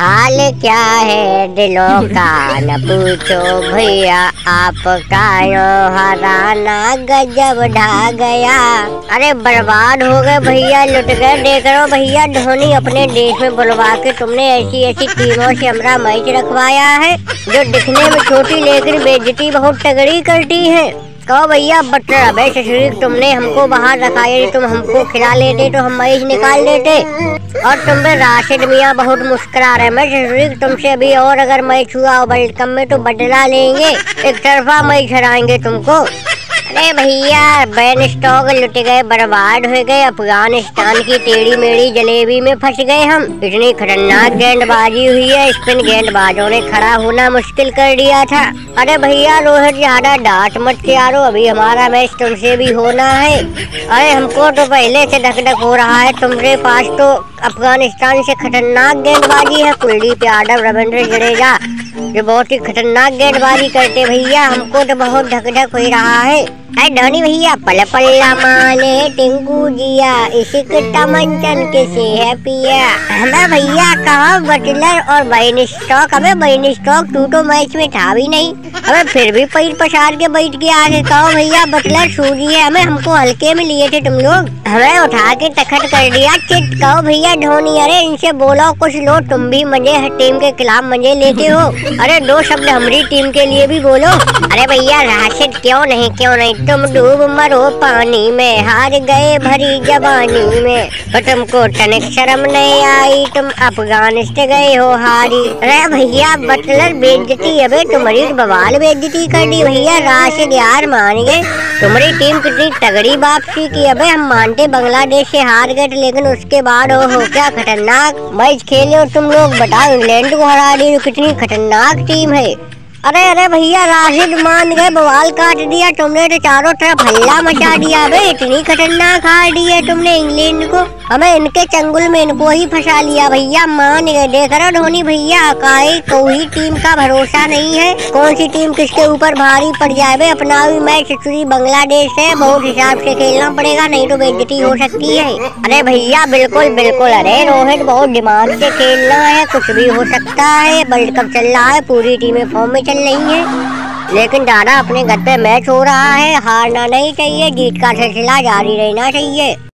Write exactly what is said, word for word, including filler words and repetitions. हाल क्या है दिलों का न पूछो भैया, आपका यो हराना गजब ढा गया। अरे बर्बाद हो गए भैया, लुट गए। देख रहे हो भैया, धोनी अपने देश में बुलवा के तुमने ऐसी ऐसी टीमों से हमारा मैच रखवाया है जो दिखने में छोटी लेकिन बेइज्जती बहुत तगड़ी करती है। कहो भैया बटलर, अबे शरीर तुमने हमको बाहर रखा, यदि तुम हमको खिला लेते तो हम मैच निकाल लेते। और तुम पे राशिद मियाँ बहुत मुस्कुरा रहे। मैं शरीर तुमसे अभी और अगर मैच हुआ वर्ल्ड कप में तो बदला लेंगे, एक तरफा मैच हराएंगे तुमको। अरे भैया बेन स्टॉक लुट गए, बर्बाद हो गए, अफगानिस्तान की टेढ़ी मेढ़ी जलेबी में फंस गए हम। इतनी खतरनाक गेंदबाजी हुई है, स्पिन गेंदबाजों ने खड़ा होना मुश्किल कर दिया था। अरे भैया रोहित ज्यादा डांट मत यारो, अभी हमारा मैच तुमसे भी होना है। अरे हमको तो पहले से धक धक हो रहा है, तुम्हारे पास तो अफगानिस्तान से खतरनाक गेंदबाजी है। कुलदीप यादव, रविंद्र जडेजा जो बहुत ही खतरनाक गेंदबाजी करते, भैया हमको तो बहुत धक धक हो रहा है। अरे धोनी भैया, पल पल्ला माने टिंगू जिया, इश्क तमंचन किसे है पिया। हमें भैया कहा बटलर और बेन स्टॉक, हमें बेन स्टॉक तू तो मैच में था भी नहीं, हमें फिर भी पैर पसार के बैठ के आगे। कहो भैया बटलर सूजी है, हमें हमको हल्के में लिए थे तुम लोग, हमें उठा के तखट कर दिया चिट। कहो भैया धोनी, अरे इनसे बोलो कुछ लो, तुम भी मजे टीम के खिलाफ मजे लेते हो, अरे दो शब्द हमारी टीम के लिए भी बोलो। अरे भैया राशिद, क्यों नहीं क्यों नहीं, तुम डूब मरो पानी में, हार गए भरी जवानी में, तो तुमको तनिक शर्म नहीं आई, तुम अफगानिस्तान गए हो हारी। अरे भैया बटलर बेइज्जती, अबे तुम्हारी बवाल बेइज्जती कर दी भैया। राशिद यार मान गए, तुम्हारी टीम कितनी तगड़ी वापसी की। अबे हम मानते बांग्लादेश से हार गए, लेकिन उसके बाद ओ हो क्या खतरनाक मैच खेले हो तुम लोग। बताओ इंग्लैंड को हरा दी, कितनी खतरनाक टीम है। अरे अरे भैया राशिद मान गए, बवाल काट दिया तुमने तो, चारों तरफ हल्ला मचा दिया। अबे इतनी खतरनाक हार दी है तुमने इंग्लैंड को, हमें इनके चंगुल में इनको ही फंसा लिया भैया, मान गए। देख रहे धोनी भैया, अकाई को ही टीम का भरोसा नहीं है, कौन सी टीम किसके ऊपर भारी पड़ जाए। बे अपना भी मैच बांग्लादेश है, बहुत हिसाब से खेलना पड़ेगा, नहीं तो बेइज्जती हो सकती है। अरे भैया बिल्कुल बिल्कुल, अरे रोहित बहुत दिमाग से खेलना है, कुछ भी हो सकता है। वर्ल्ड कप चल रहा है, पूरी टीमें फॉर्म में चल रही है, लेकिन दादा अपने घर पे मैच हो रहा है, हारना नहीं चाहिए, जीत का सिलसिला जारी रहना चाहिए।